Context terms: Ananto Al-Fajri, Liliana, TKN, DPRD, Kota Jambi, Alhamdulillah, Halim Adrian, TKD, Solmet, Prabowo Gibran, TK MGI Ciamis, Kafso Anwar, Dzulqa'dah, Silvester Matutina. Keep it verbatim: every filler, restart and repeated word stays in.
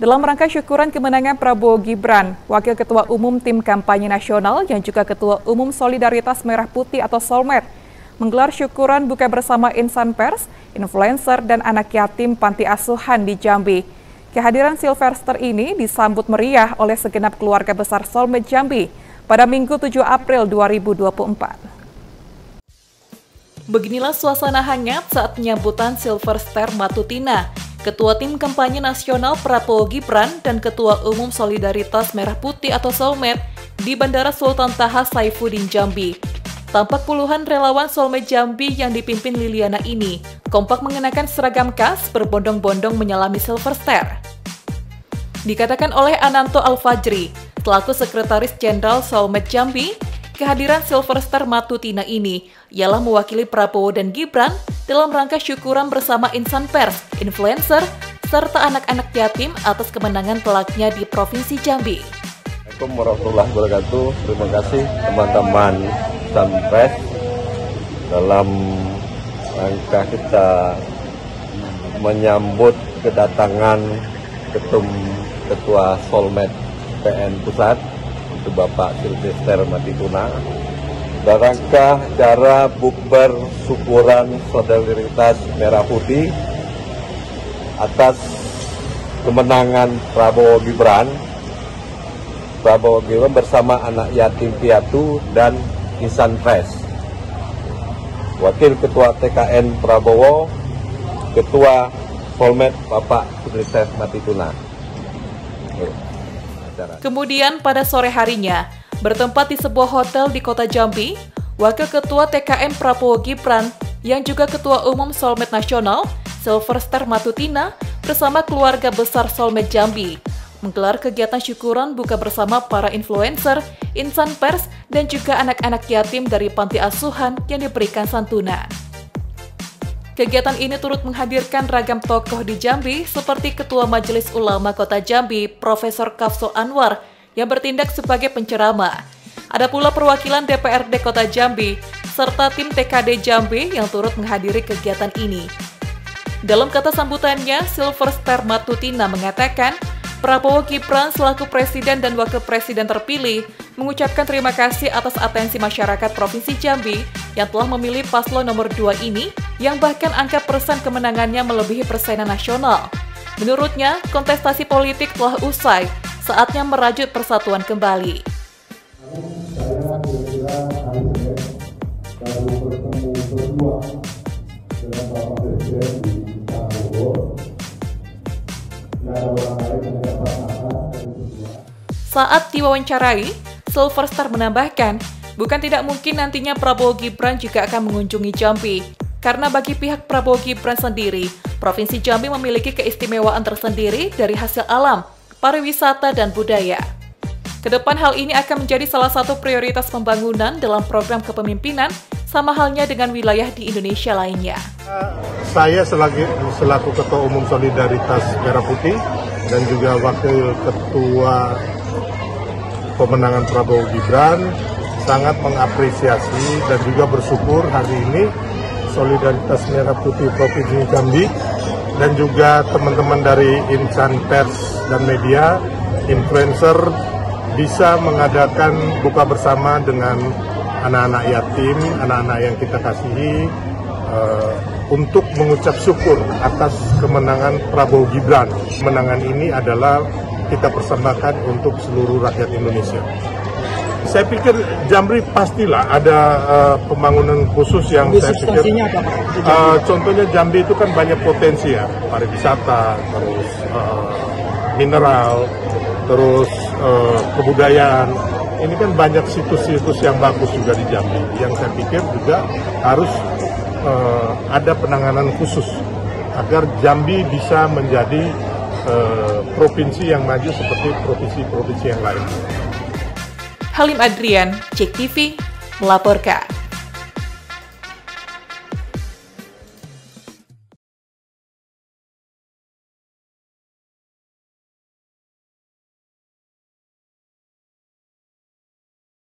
Dalam rangka syukuran kemenangan Prabowo Gibran, Wakil Ketua Umum Tim Kampanye Nasional yang juga Ketua Umum Solidaritas Merah Putih atau Solmet, menggelar syukuran buka bersama insan pers, influencer, dan anak yatim panti asuhan di Jambi. Kehadiran Silvester ini disambut meriah oleh segenap keluarga besar Solmet Jambi pada Minggu tujuh April dua ribu dua puluh empat. Beginilah suasana hangat saat penyambutan Silvester Matutina, Ketua Tim Kampanye Nasional Prabowo Gibran dan Ketua Umum Solidaritas Merah Putih atau Solmet di Bandara Sultan Taha Saifuddin Jambi. Tampak puluhan relawan Solmet Jambi yang dipimpin Liliana ini kompak mengenakan seragam khas berbondong-bondong menyalami Silvester. Dikatakan oleh Ananto Al-Fajri, selaku Sekretaris Jenderal Solmet Jambi, kehadiran Silvester Matutina ini ialah mewakili Prabowo dan Gibran dalam rangka syukuran bersama insan pers, influencer, serta anak-anak yatim atas kemenangan telaknya di Provinsi Jambi. Assalamualaikum warahmatullahi wabarakatuh. Terima kasih teman-teman insan pers dalam rangka kita menyambut kedatangan ketum Ketua Solmet T K N Pusat, itu Bapak Silvester Matutina, barangkah cara bukber syukuran solidaritas Merah Putih atas kemenangan Prabowo Gibran Prabowo Gibran bersama anak yatim piatu dan insan pers. Wakil Ketua T K N Prabowo, Ketua Solmet Bapak Silvester Matutina. Kemudian pada sore harinya, bertempat di sebuah hotel di Kota Jambi, Wakil Ketua T K N Prabowo Gibran yang juga Ketua Umum Solmet Nasional, Silvester Matutina, bersama keluarga besar Solmet Jambi, menggelar kegiatan syukuran buka bersama para influencer, insan pers, dan juga anak-anak yatim dari panti asuhan yang diberikan santunan. Kegiatan ini turut menghadirkan ragam tokoh di Jambi seperti Ketua Majelis Ulama Kota Jambi, Profesor Kafso Anwar, yang bertindak sebagai penceramah. Ada pula perwakilan D P R D Kota Jambi, serta tim T K D Jambi yang turut menghadiri kegiatan ini. Dalam kata sambutannya, Silvester Matutina mengatakan, Prabowo Gibran selaku Presiden dan Wakil Presiden terpilih mengucapkan terima kasih atas atensi masyarakat Provinsi Jambi yang telah memilih paslon nomor dua ini yang bahkan angka persen kemenangannya melebihi persenan nasional. Menurutnya, kontestasi politik telah usai, saatnya merajut persatuan kembali. Saat diwawancarai, Silvester menambahkan, bukan tidak mungkin nantinya Prabowo Gibran juga akan mengunjungi Jambi. Karena bagi pihak Prabowo Gibran sendiri, Provinsi Jambi memiliki keistimewaan tersendiri dari hasil alam, pariwisata, dan budaya. Kedepan hal ini akan menjadi salah satu prioritas pembangunan dalam program kepemimpinan, sama halnya dengan wilayah di Indonesia lainnya. Saya selagi, selaku Ketua Umum Solidaritas Merah Putih dan juga Wakil Ketua Pemenangan Prabowo Gibran, sangat mengapresiasi dan juga bersyukur hari ini Solidaritas Merah Putih Provinsi Jambi dan juga teman-teman dari insan pers dan media, influencer, bisa mengadakan buka bersama dengan anak-anak yatim, anak-anak yang kita kasihi, uh, untuk mengucap syukur atas kemenangan Prabowo Gibran. Kemenangan ini adalah kita persembahkan untuk seluruh rakyat Indonesia. Saya pikir Jambi pastilah ada uh, pembangunan khusus yang saya pikir. Uh, contohnya Jambi itu kan banyak potensi ya, pariwisata, terus uh, mineral, terus uh, kebudayaan. Ini kan banyak situs-situs yang bagus juga di Jambi, yang saya pikir juga harus uh, ada penanganan khusus agar Jambi bisa menjadi uh, provinsi yang maju seperti provinsi-provinsi yang lain. Halim Adrian, C T V, melaporkan.